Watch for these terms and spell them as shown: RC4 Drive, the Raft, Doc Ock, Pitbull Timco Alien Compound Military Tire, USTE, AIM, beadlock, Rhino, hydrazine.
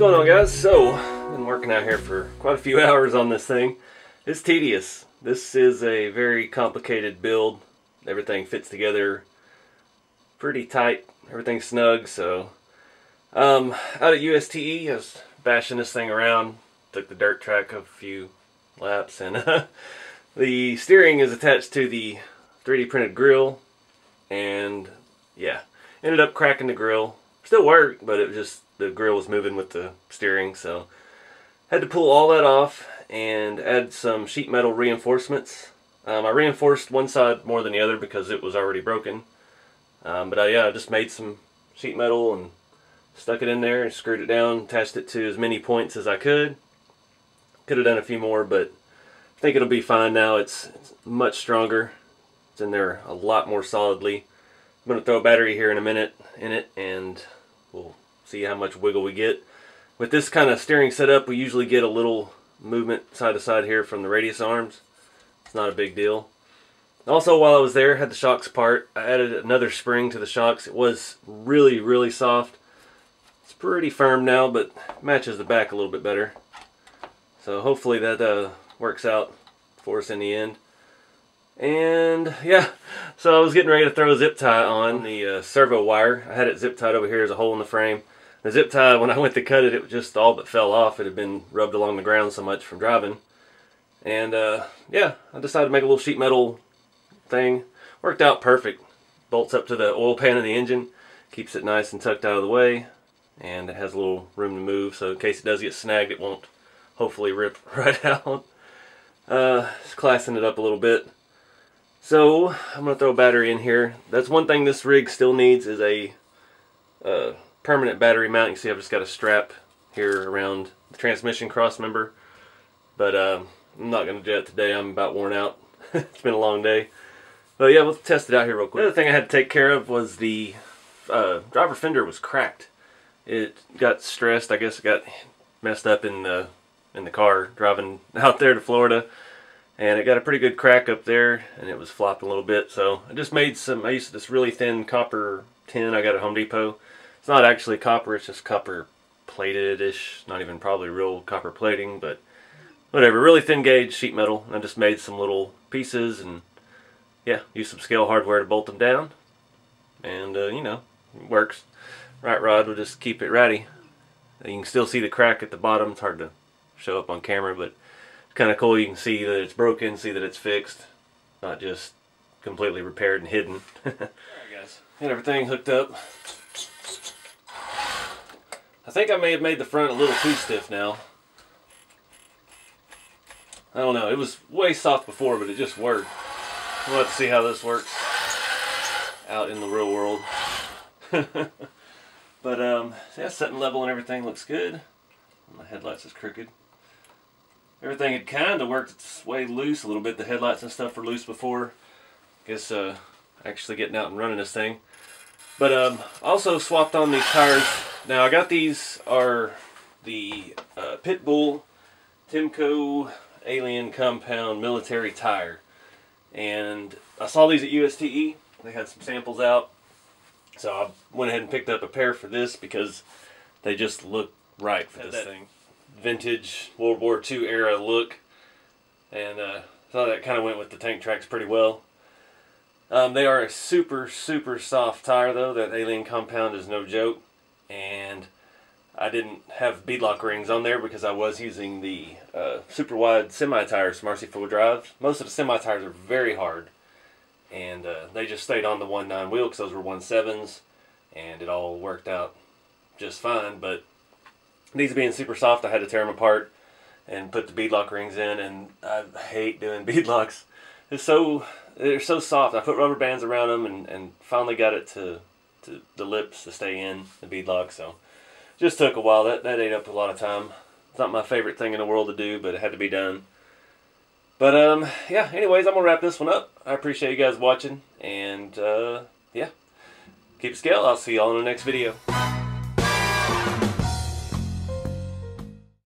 going on, guys? So I've been working out here for quite a few hours on this thing. It's tedious. This is a very complicated build. Everything fits together pretty tight, everything's snug. So out at USTE I was bashing this thing around, took the dirt track a few laps, and the steering is attached to the 3D printed grill, and yeah, ended up cracking the grill. Still worked, but it just, the grill was moving with the steering, so had to pull all that off and add some sheet metal reinforcements. I reinforced one side more than the other because it was already broken, but I just made some sheet metal and stuck it in there and screwed it down, attached it to as many points as I could. Could have done a few more, but I think it'll be fine now. It's much stronger. It's in there a lot more solidly. I'm going to throw a battery here in a minute in it, and we'll see how much wiggle we get. With this kind of steering setup, we usually get a little movement side to side here from the radius arms. It's not a big deal. Also, while I was there, had the shocks apart. I added another spring to the shocks. It was really, really soft. It's pretty firm now, but matches the back a little bit better. So hopefully that works out for us in the end. And yeah, so I was getting ready to throw a zip tie on the servo wire. I had it zip tied over here as a hole in the frame. The zip tie, when I went to cut it, it just all but fell off. It had been rubbed along the ground so much from driving. And yeah, I decided to make a little sheet metal thing. Worked out perfect. Bolts up to the oil pan of the engine, keeps it nice and tucked out of the way, and it has a little room to move, so in case it does get snagged, it won't hopefully rip right out. Just classing it up a little bit. So I'm going to throw a battery in here. That's one thing this rig still needs, is a permanent battery mount. You see I've just got a strap here around the transmission cross member, but I'm not going to do that today. I'm about worn out. It's been a long day. But yeah, we'll test it out here real quick. The other thing I had to take care of was the driver fender was cracked. It got stressed. I guess it got messed up in the car driving out there to Florida. And it got a pretty good crack up there, and it was flopping a little bit. So I just made some, I used this really thin copper tin I got at Home Depot. It's not actually copper, it's just copper plated-ish, not even probably real copper plating, but whatever, really thin gauge sheet metal. And I just made some little pieces and yeah, used some scale hardware to bolt them down. And you know, it works. Right rod will just keep it ratty. You can still see the crack at the bottom. It's hard to show up on camera, but it's kind of cool. You can see that it's broken, see that it's fixed, not just completely repaired and hidden. All right, guys, got everything hooked up. I think I may have made the front a little too stiff now. I don't know. It was way soft before, but it just worked. We'll have to see how this works out in the real world. But yeah, setting level and everything looks good. My headlights is crooked. Everything had kind of worked its way loose a little bit. The headlights and stuff were loose before. I guess actually getting out and running this thing. But also swapped on these tires. Now I got these are the Pitbull Timco Alien Compound Military Tire. And I saw these at USTE. They had some samples out. So I went ahead and picked up a pair for this because they just look right for this thing. Vintage World War II era look, and thought that kind of went with the tank tracks pretty well. They are a super, super soft tire though. That Alien Compound is no joke, and I didn't have beadlock rings on there because I was using the super wide semi tires from RC4 Drive. Most of the semi tires are very hard, and they just stayed on the 1.9 wheel because those were 1.7s, and it all worked out just fine. But these being super soft, I had to tear them apart and put the beadlock rings in, and I hate doing beadlocks. They're so soft. I put rubber bands around them and finally got it to the lips to stay in the beadlock, so just took a while. That ate up a lot of time. It's not my favorite thing in the world to do, but it had to be done. But yeah, anyways, I'm going to wrap this one up. I appreciate you guys watching, and yeah, keep scale. I'll see you all in the next video.